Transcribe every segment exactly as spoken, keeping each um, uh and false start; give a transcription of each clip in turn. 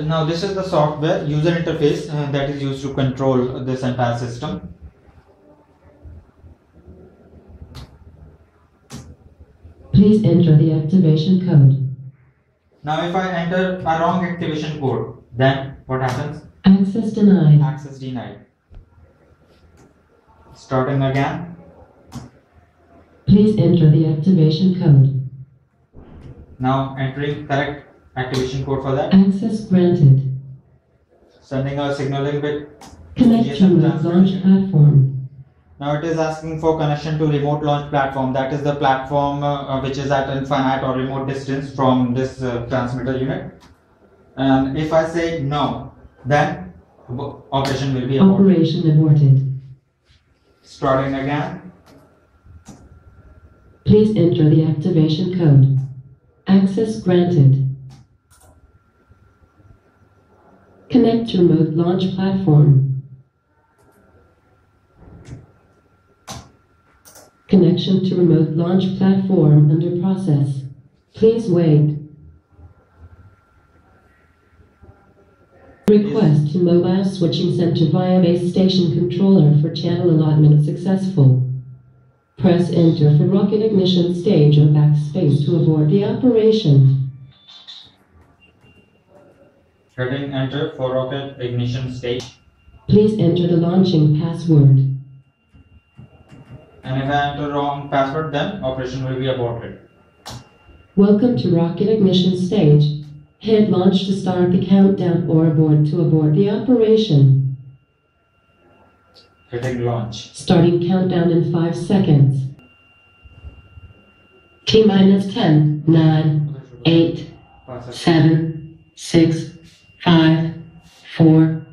well, now this is the software user interface uh, that is used to control this entire system. Please enter the activation code. Now if I enter a wrong activation code, then what happens? Access denied. Access denied. Starting again. Please enter the activation code. Now entering correct activation code for that. Access granted. Sending a signaling bit. Connection with launch platform. Now it is asking for connection to remote launch platform. That is the platform uh, which is at infinite or remote distance from this uh, transmitter unit. And if I say no, then operation will be aborted. Operation aborted. Starting again. Please enter the activation code. Access granted. Connect to remote launch platform. Connection to remote launch platform under process. Please wait. Request to mobile switching center via base station controller for channel allotment successful. Press enter for rocket ignition stage or backspace to abort the operation. Heading enter for rocket ignition stage. Please enter the launching password. And if I enter wrong password, then operation will be aborted. Welcome to rocket ignition stage. Hit launch to start the countdown or abort to abort the operation. Hitting launch. Starting countdown in five seconds. T minus ten, nine, eight, seven, six. Five, four,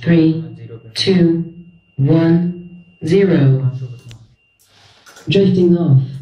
three, two, one, zero. Drifting off.